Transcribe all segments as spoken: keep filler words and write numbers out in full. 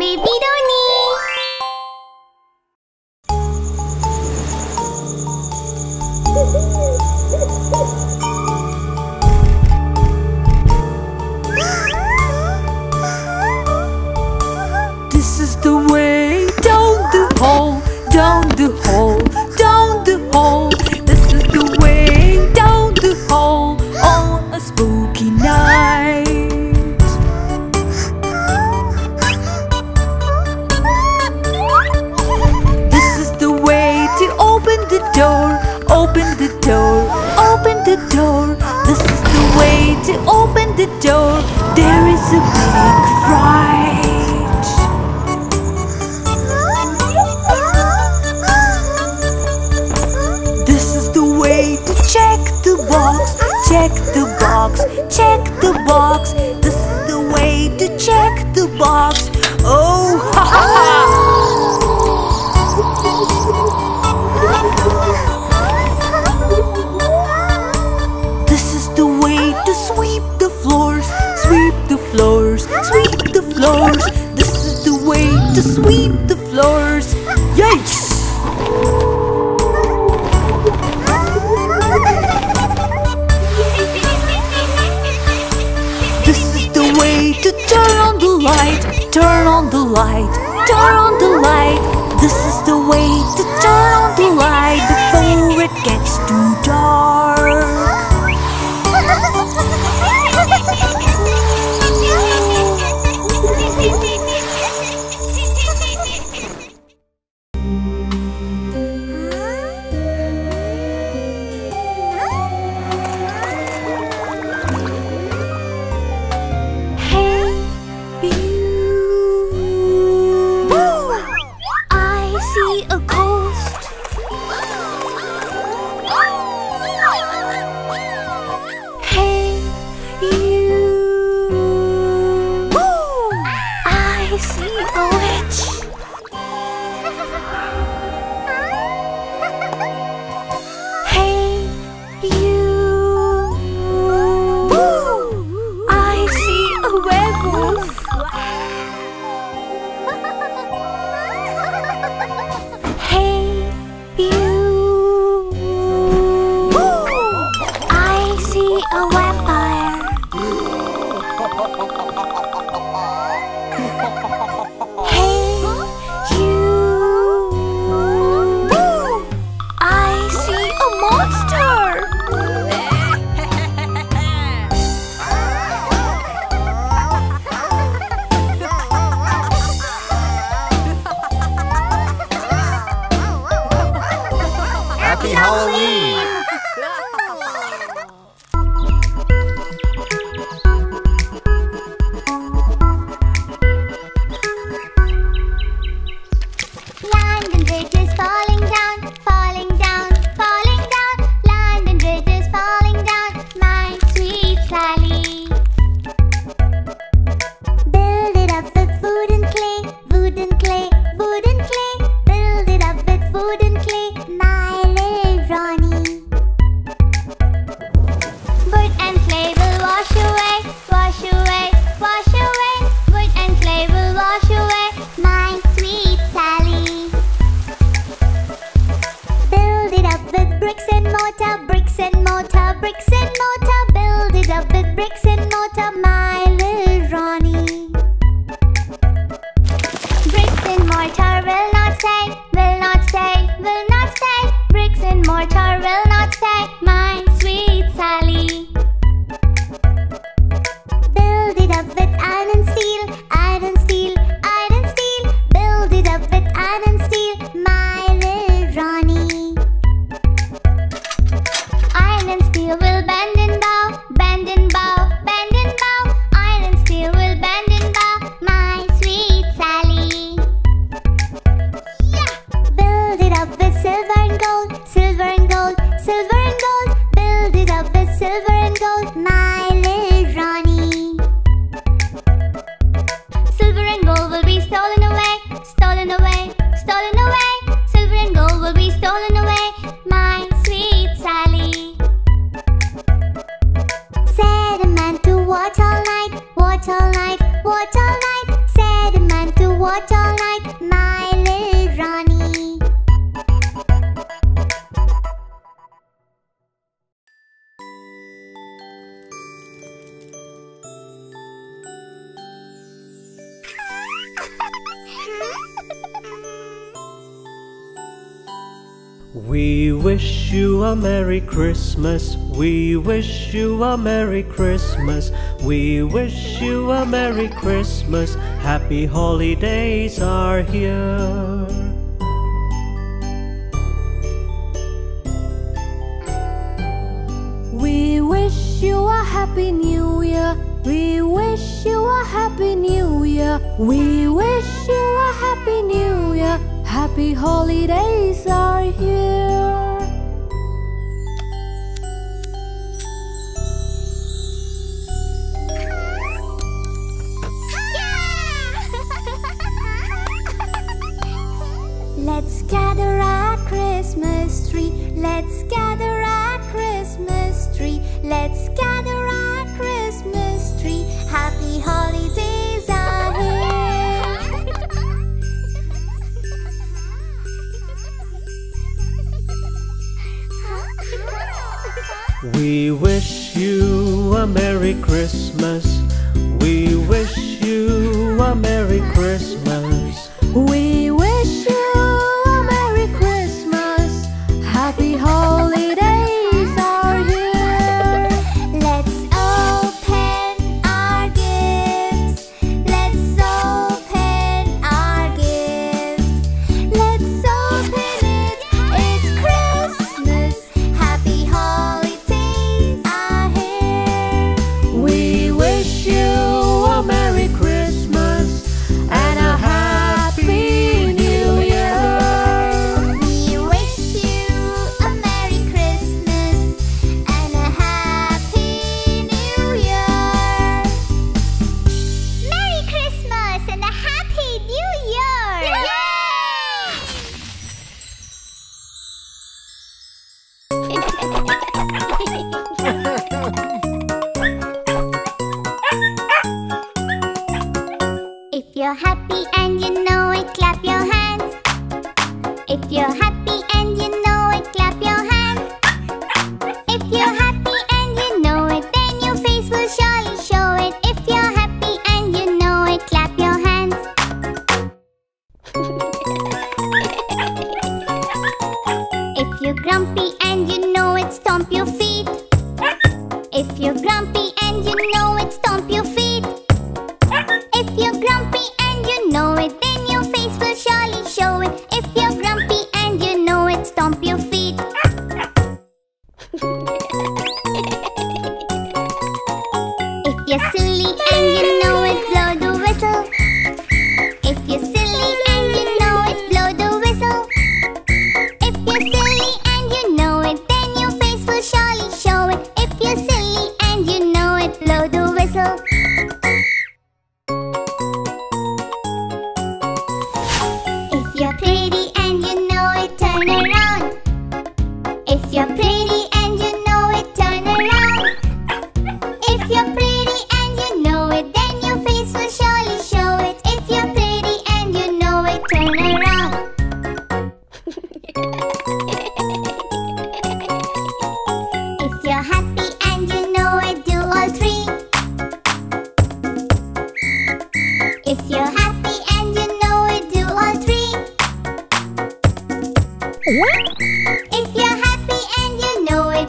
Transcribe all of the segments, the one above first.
Baby Ronnie! This is the way down the hall, down the hall, down the hall. This is the way down the hall on a spooky night. Open the door, open the door. This is the way to open the door. There is a big fright. This is the way to check the box, check the box, check the box. This is the way to check the box. Oh, ha ha ha. To sweep the floors, sweep the floors, sweep the floors. This is the way to sweep the floors. Yikes! This is the way to turn on the light, turn on the light, turn on the light. This is the way to turn on the light before it gets too dark. All night, watch all night, said a man to watch We wish you a Merry Christmas, we wish you a Merry Christmas, we wish you a Merry Christmas, happy holidays are here. We wish you a Happy New Year, we wish you a Happy New Year, we wish you a Happy New Year, happy holidays are here. Let's gather our Christmas tree, let's gather our Christmas tree, let's gather our Christmas tree, happy holidays are here. We wish you a Merry Christmas, we wish you a Merry Christmas, we wish you a Merry Christmas, happy holidays are here. Let's open our gifts, let's open our gifts, let's open it, it's Christmas, happy holidays. If you're happy and you know it, clap your hands. If you're happy and you know it, clap your hands. If you're happy and you know it, then your face will surely show it. If you're happy and you know it, clap your hands. If you're grumpy and you know it, stomp your feet. If you're grumpy and you know it, stomp your feet. If you're grumpy and you know it, then your face will surely show it. If you're grumpy and you know it, stomp your feet. If you're silly and you know it, blow the whistle. If you're silly and you know it, blow the whistle. If you're silly and you know it, then your face will surely show it. If you're silly and you know it, blow the whistle. If you're happy and you know it,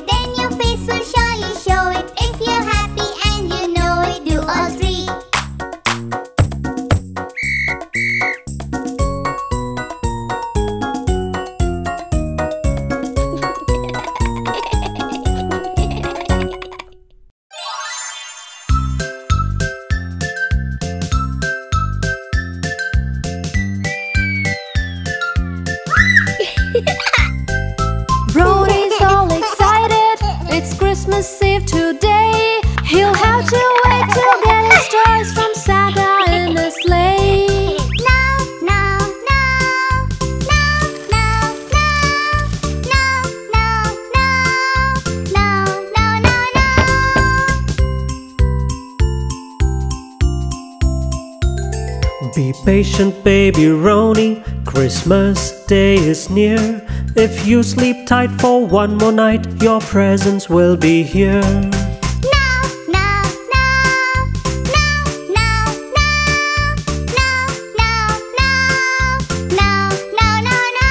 then your face will surely show it. If you're happy and you know it, do all three. Ronnie's all excited, it's Christmas Eve today. He'll have to wait to get his toys from Santa in a sleigh. Now, now, now, now, now, now, now, now, now, now, now, now. Be patient, baby Ronnie, Christmas Day is near. If you sleep tight for one more night, your presents will be here. Now, now, now, now, now, now, now, now, now, now, now, now, now.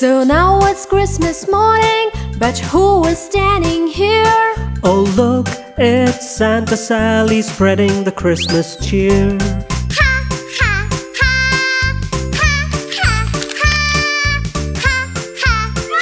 So now it's Christmas morning, but who is standing here? Oh look, it's Santa Sally spreading the Christmas cheer. Ha, ha, ha. Ha, ha, ha. Ha, ha, ha. Ha.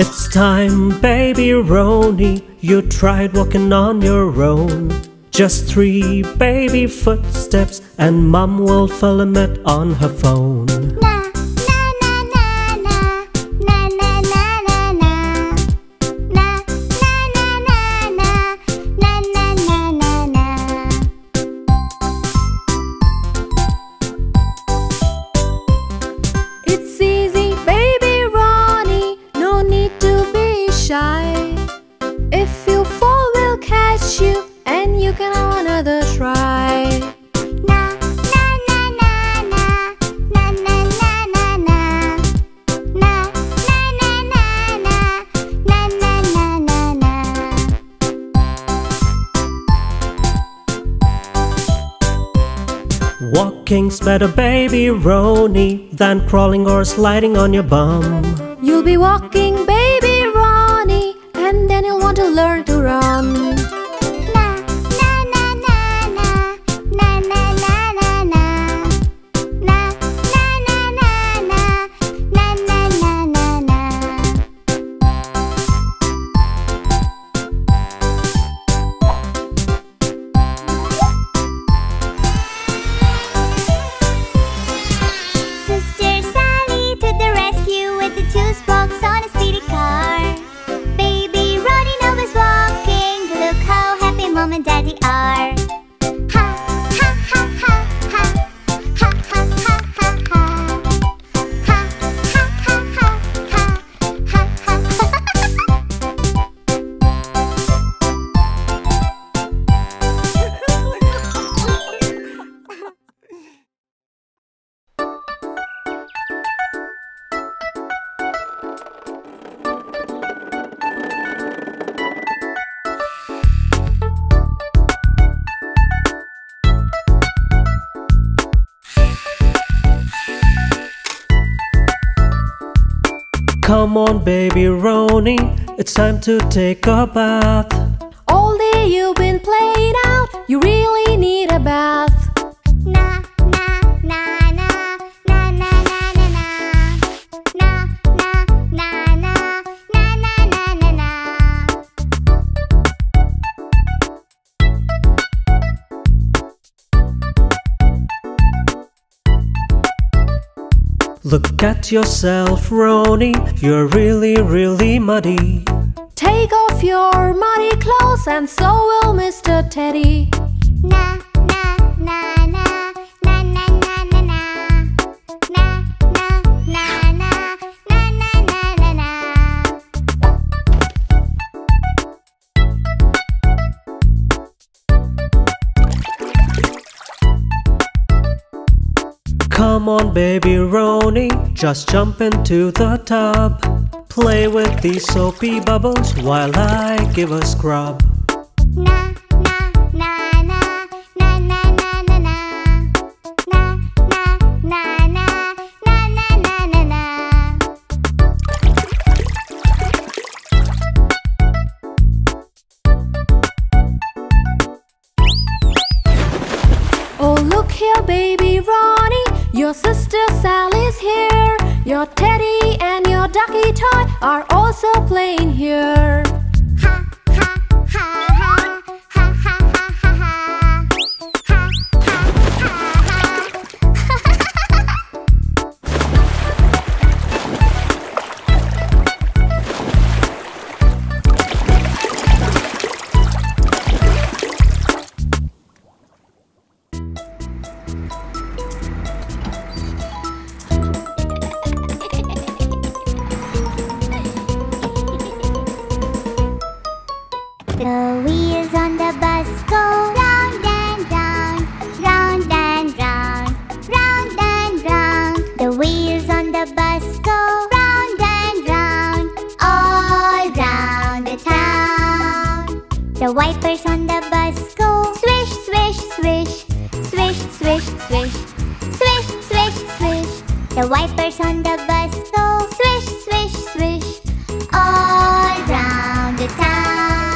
It's time, Baby Ronnie, you tried walking on your own. Just three baby footsteps and Mum will fill a minute on her phone. Na, na, na, na, na, na, na, na, na, na, na, na, na, na, na, na, na, na. It's easy, baby. If you fall, we'll catch you, and you can have another try. Na na na na na na na. Walking's better, baby Ronnie, than crawling or sliding on your bum. You'll be walking, baby Ronnie, and then you'll want to learn to run. Mom and Daddy are. Ha, ha, ha, ha, ha. Ha, ha, ha, ha, ha. Ha, ha, ha, ha, ha. Ha, ha, Come on, baby Ronnie, it's time to take a bath. All day you've been playing out, you really need a bath. Na na na na na na na na na na na na na na na na na. Look at yourself, Ronnie, you're really, really muddy. Take off your muddy clothes and so will Mister Teddy. Nah. Come on, baby Ronnie, just jump into the tub. Play with these soapy bubbles while I give a scrub. Nah. Here, baby Ronnie, your sister Sally's here. Your teddy and your ducky toy are also playing here. Ha ha ha ha ha ha ha ha ha ha ha ha ha. The wheels on the bus go round and round, round and round, round and round. The wheels on the bus go round and round, all round the town. The wipers on the bus go swish, swish, swish, swish, swish, swish, swish, swish, swish. The wipers on the bus go swish, swish, swish, all round the town.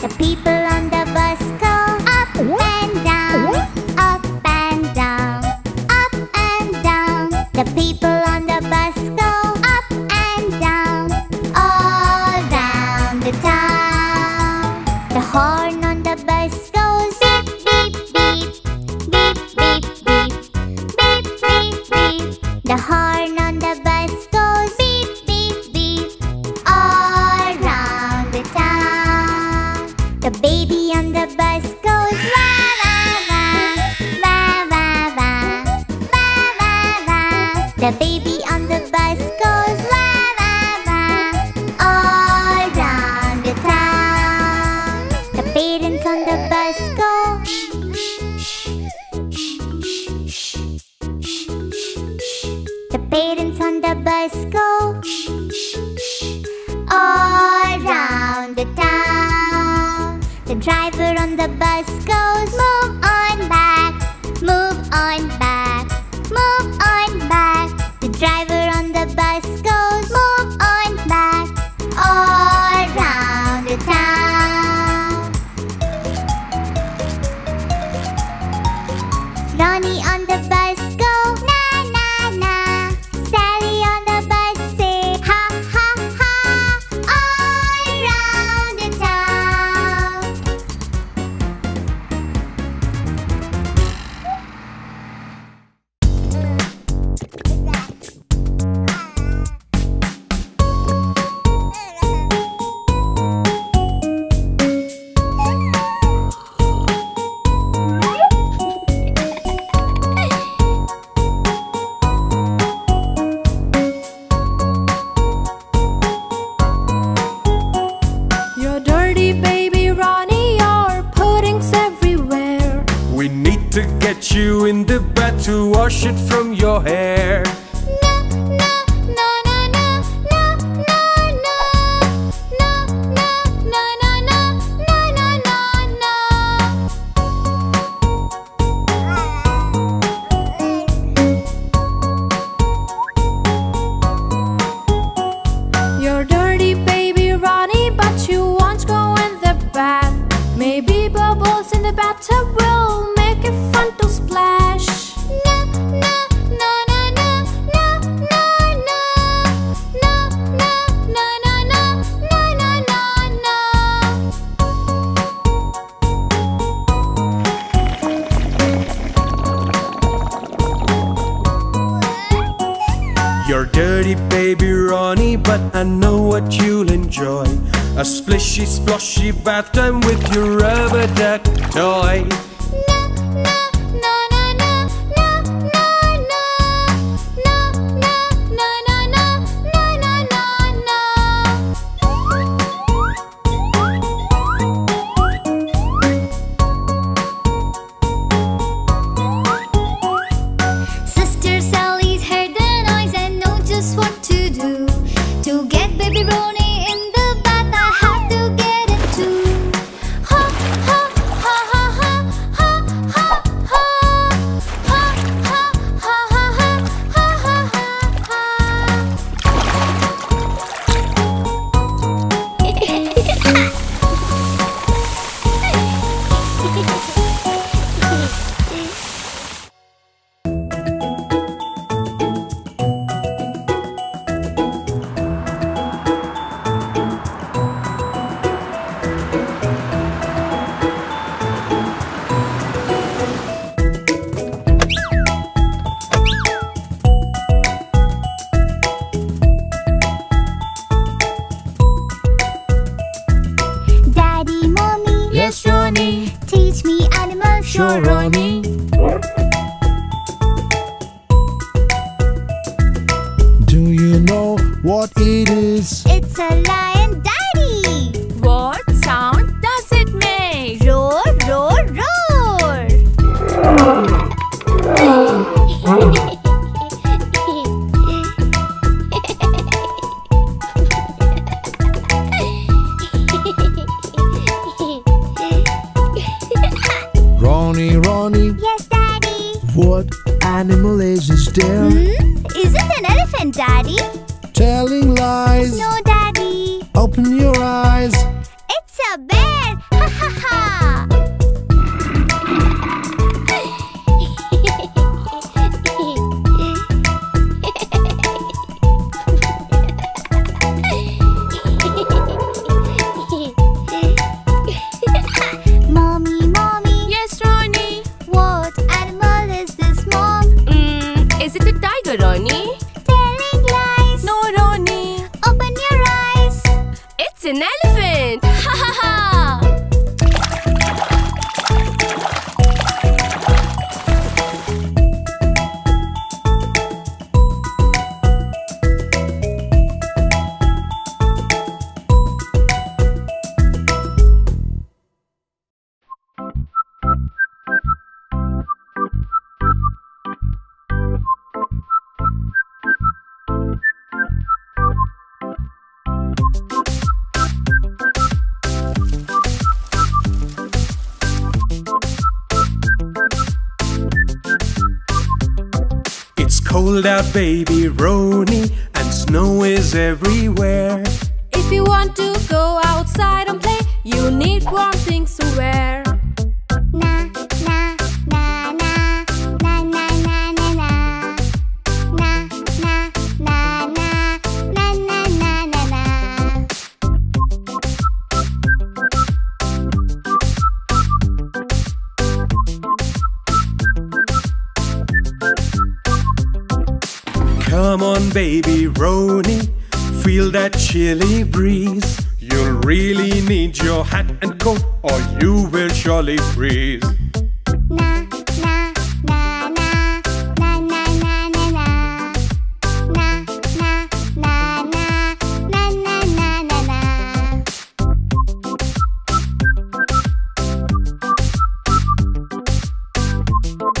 The people on the bus go up and down, up and down, up and down. The people on the bus go up and down, all round the town. The horn on the bus goes beep, beep, beep, beep, beep, beep, beep, beep, beep. The horn on the bus goes beep, beep, beep, all round the town. The baby on the bus goes wah wah wah, wah wah wah, wah wah wah. The baby on the bus goes wah wah wah, all round the town. The parents on the bus go the parents on the bus go all round the town. The driver on the bus goes, move on back, move on put you in the bath to wash it from your hair. You're dirty, baby Ronnie, but I know what you'll enjoy: a splishy, splashy bath time with your rubber duck toy. Sure, Ronnie. Do you know what it is? It's a lion, Daddy. What sound does it make? Roar, roar, roar. Ronnie, Ronnie. Yes, Daddy. What animal is there? Hmm? Is it an elephant, Daddy? Telling lies. No, Daddy. Open your eyes. It's a bear. Ha ha ha. Mommy, Mommy. Yes, Ronnie. What animal is this, Mom? Mm, is it a tiger, Ronnie? Telling lies. No, Ronnie. Open your eyes. It's an elephant. Ha ha ha. Cold out, baby Ronnie, and snow is everywhere. If you want to go outside and play, you need warm things to wear. Na na na na na na na na na na na na na na na na na na. Come on, baby Ronnie, feel that chilly breeze. You'll really need your hat and coat, or you will surely freeze. Na na na na na na na na na na na na na na na na na na.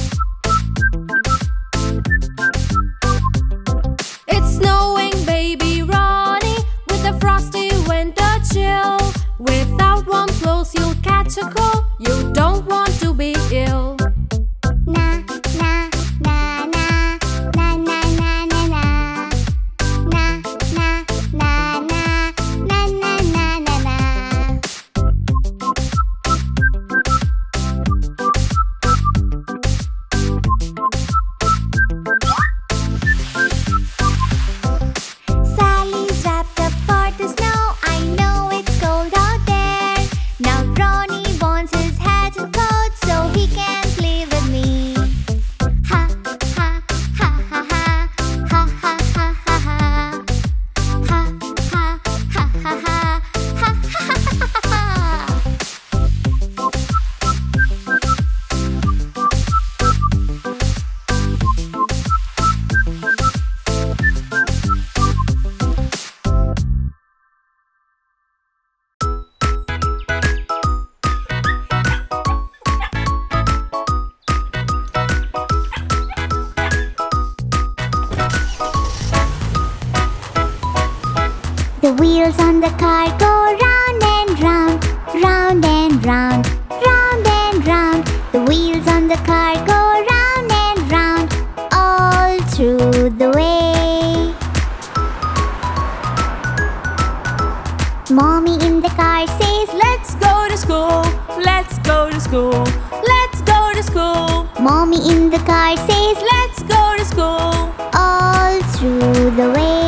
wheels on the car go round and round, round and round, round and round. The wheels on the car go round and round, all through the way. Mommy in the car says, let's go to school, let's go to school, let's go to school. Mommy in the car says, let's go to school, all through the way.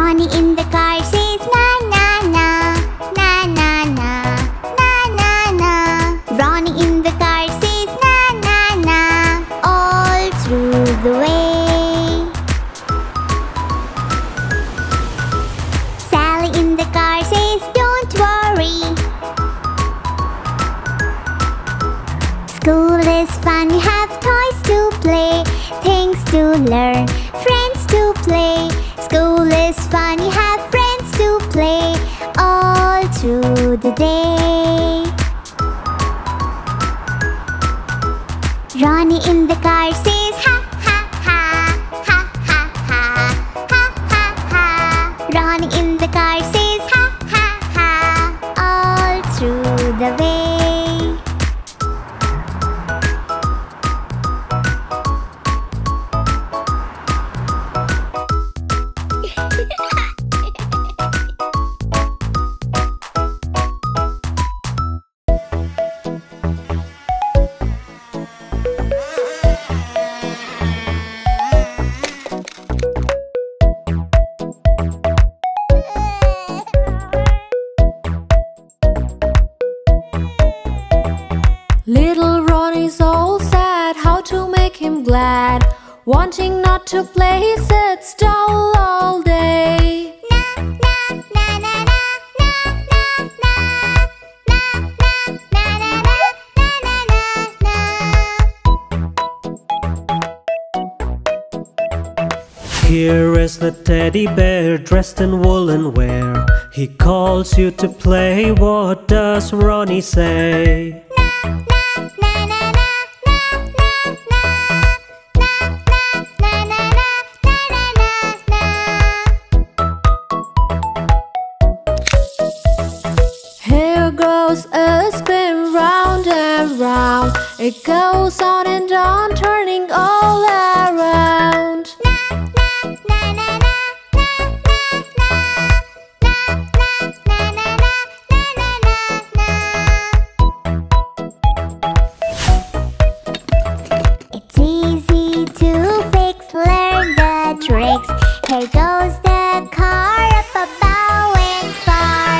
Ronnie in the car says na na na, na na na, na na na. Ronnie in the car says na na na, all through the way. Sally in the car says don't worry, school is fun, you have toys to play, things to learn, friends to play. School is fun, you have friends to play, all through the day. Ronnie in the car says ha ha ha, ha ha ha, ha ha ha. Ronnie in the car says ha ha ha, all through the way. Little Ronnie's all sad, how to make him glad? Wanting not to play, he sits dull all day. Na na na na na na na na, na na na na na na na. Here is the teddy bear dressed in woolen wear. He calls you to play, what does Ronnie say? A spin round and round, it goes on and on, turning all around. Na na na na na na na na na na na na. It's easy to fix, learn the tricks. Here goes the car up a bow and far.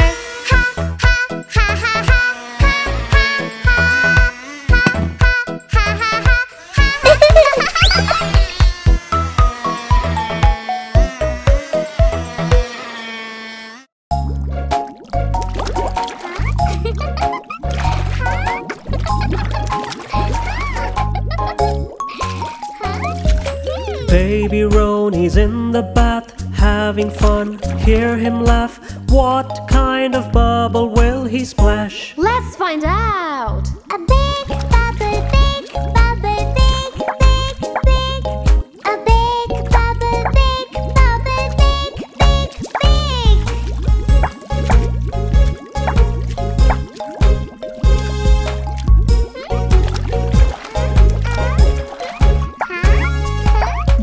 Baby Ronnie's in the bath, having fun, hear him laugh. What kind of bubble will he splash? Let's find out! A big bubble, big bubble, big, big, big. A big bubble, big bubble, big, big, big.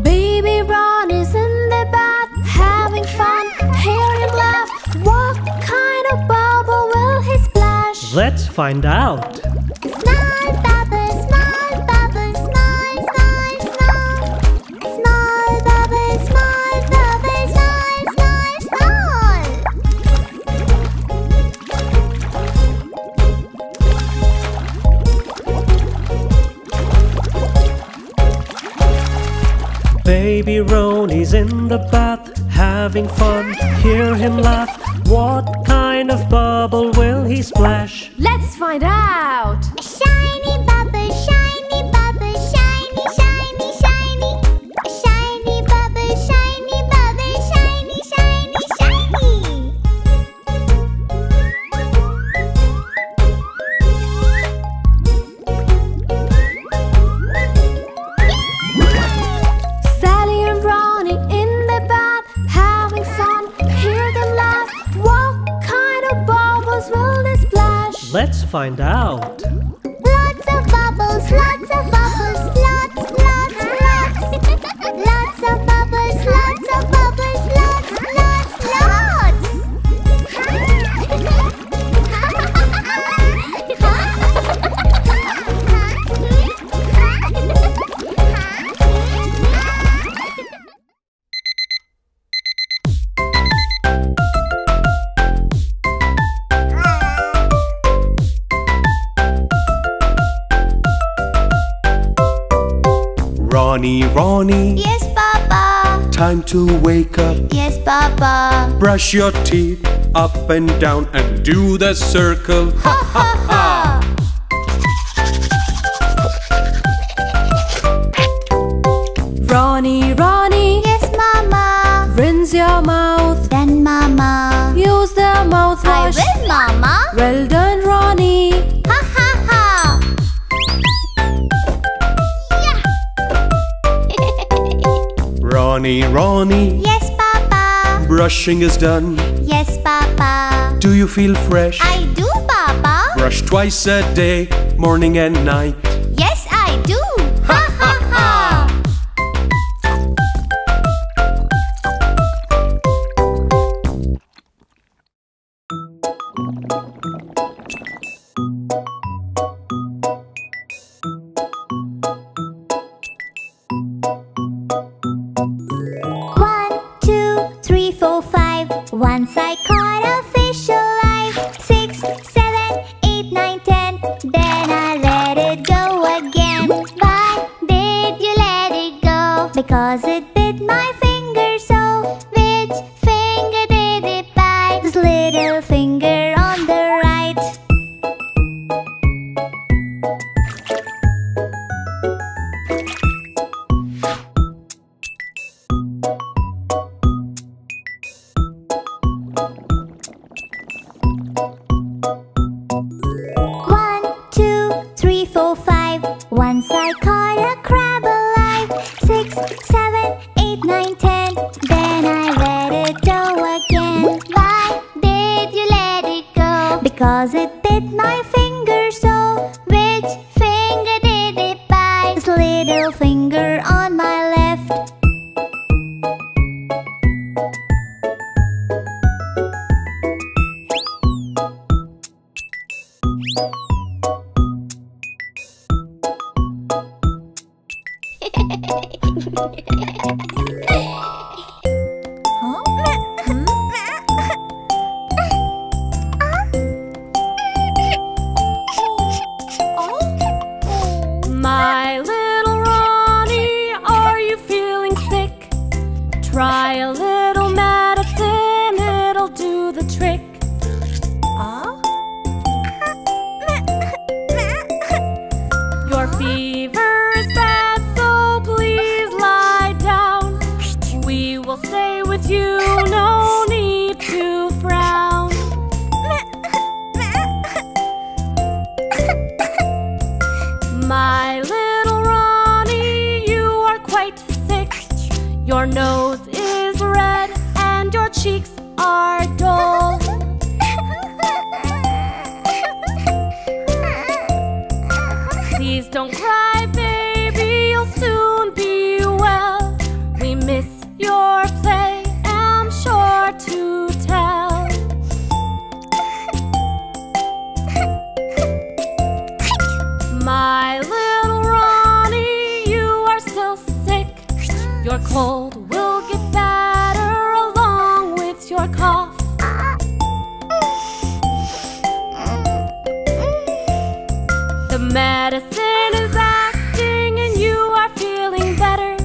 Baby Ronnie's in the bath, having fun, hear him laugh. What kind of bubble will he splash? Let's find out! Baby Ronnie's in the bath, having fun, hear him laugh. What kind of bubble will he splash? Let's find out! A shiny bubble, shiny bubble, shiny, shiny, shiny. A shiny bubble, shiny bubble, shiny, shiny, shiny. Sally and Ronnie find out. Lots of bubbles, lots of bubbles, lots, lots, lots. Lots of bubbles, lots of bubbles, lots, lots, lots. Ronnie, Ronnie. Yes, Papa. Time to wake up. Yes, Papa. Brush your teeth up and down and do the circle. Ha ha ha. Ronnie, Ronnie. Yes, Mama. Rinse your mouth. Then, Mama. Use the mouthwash. I will, Mama. Well done, Ronnie. Ronnie, Ronnie. Yes, Papa. Brushing is done. Yes, Papa. Do you feel fresh? I do, Papa. Brush twice a day, morning and night. Yes, I do. Ha ha ha. Once I caught a fish alive. Six, seven, eight, nine, ten. Then I let it go again. Why did you let it go? Because it bit my finger so. Which finger did it bite? This little finger on the right. Once I caught a crab alive. Six, seven, eight, nine, ten. Then I let it go again. Why did you let it go? Because it bit my finger so. Which finger did it bite? This little finger on my left. My little Ronnie, are you feeling sick? Try a little medicine, it'll do the trick. Oh? Your fever is bad, so please lie down. We will stay with you, no need to frown. My your nose is red and your cheeks are dull. Please don't cry, baby, you'll soon be well. We miss your play, I'm sure to tell. My little Ronnie, you are still sick. Your cold will get better along with your cough. The medicine is acting and you are feeling better.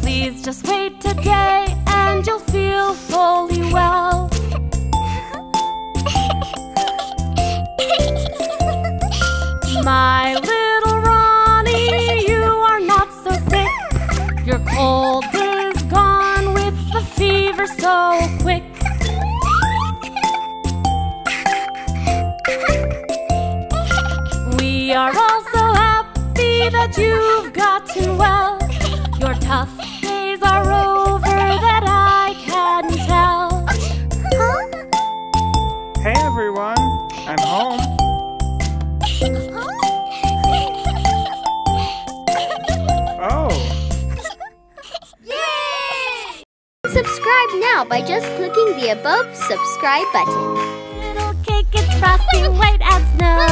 Please just wait today and you'll feel fully well. My little Ronnie, you are not so sick. Your cold is gone with the fever so quick. We are all so happy that you've gotten well. Your tough days are over, that I can tell. Hey everyone, I'm home. by just clicking the above subscribe button. Little cake, it's frosty white as snow.